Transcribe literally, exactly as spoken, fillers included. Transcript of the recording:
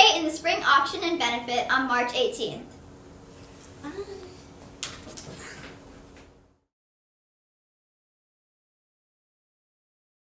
Participate in the spring auction and benefit on March eighteenth.